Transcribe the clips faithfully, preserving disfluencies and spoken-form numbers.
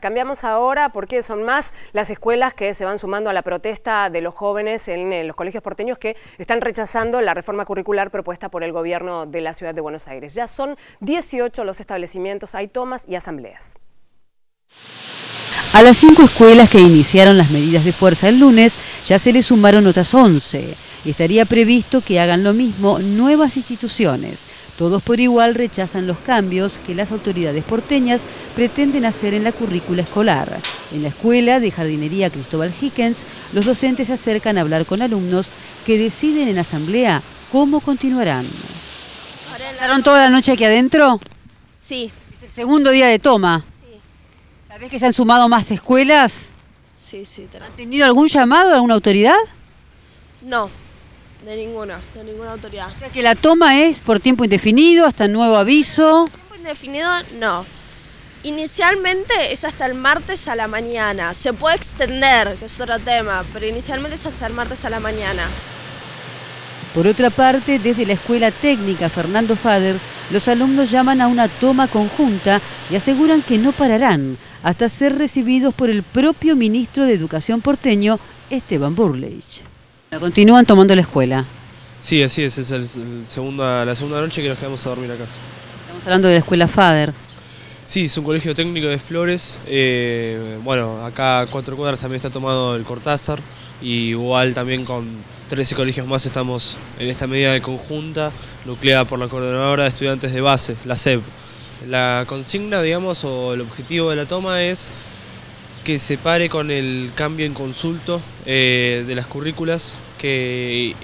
Cambiamos ahora porque son más las escuelas que se van sumando a la protesta de los jóvenes en los colegios porteños que están rechazando la reforma curricular propuesta por el gobierno de la Ciudad de Buenos Aires. Ya son dieciocho los establecimientos, hay tomas y asambleas. A las cinco escuelas que iniciaron las medidas de fuerza el lunes ya se le sumaron otras once. Estaría previsto que hagan lo mismo nuevas instituciones. Todos por igual rechazan los cambios que las autoridades porteñas pretenden hacer en la currícula escolar. En la escuela de jardinería Cristóbal Hickens, los docentes se acercan a hablar con alumnos que deciden en asamblea cómo continuarán. ¿Pasaron toda la noche aquí adentro? Sí. Es el segundo día de toma. Sí. ¿Sabés que se han sumado más escuelas? Sí, sí. También. ¿Han tenido algún llamado de alguna autoridad? No. De ninguna, de ninguna autoridad. O sea que la toma es por tiempo indefinido, hasta nuevo aviso. Por tiempo indefinido, no. Inicialmente es hasta el martes a la mañana. Se puede extender, que es otro tema, pero inicialmente es hasta el martes a la mañana. Por otra parte, desde la Escuela Técnica Fernando Fader, los alumnos llaman a una toma conjunta y aseguran que no pararán hasta ser recibidos por el propio ministro de Educación porteño, Esteban Bullrich. ¿Continúan tomando la escuela? Sí, así es, es el, el segunda, la segunda noche que nos quedamos a dormir acá. Estamos hablando de la escuela Fader. Sí, es un colegio técnico de Flores. Eh, bueno, acá a cuatro cuadras también está tomado el Cortázar. Y igual también con trece colegios más estamos en esta medida de conjunta, nucleada por la coordinadora de estudiantes de base, la C E P. La consigna, digamos, o el objetivo de la toma es que se pare con el cambio en consulto eh, de las currículas que,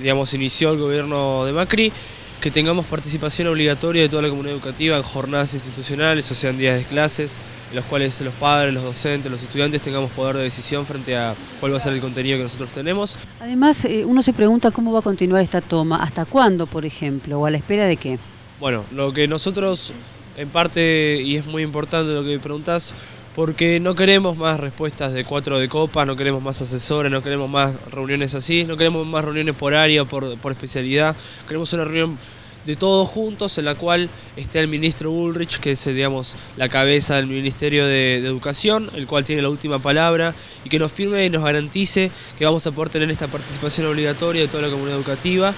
digamos, inició el gobierno de Macri, que tengamos participación obligatoria de toda la comunidad educativa en jornadas institucionales, o sea, en días de clases, en los cuales los padres, los docentes, los estudiantes tengamos poder de decisión frente a cuál va a ser el contenido que nosotros tenemos. Además, eh, uno se pregunta cómo va a continuar esta toma, hasta cuándo, por ejemplo, o a la espera de qué. Bueno, lo que nosotros, en parte, y es muy importante lo que preguntás, porque no queremos más respuestas de cuatro de copa, no queremos más asesores, no queremos más reuniones así, no queremos más reuniones por área, por, por especialidad. Queremos una reunión de todos juntos en la cual esté el ministro Bullrich, que es, digamos, la cabeza del Ministerio de, de Educación, el cual tiene la última palabra, y que nos firme y nos garantice que vamos a poder tener esta participación obligatoria de toda la comunidad educativa.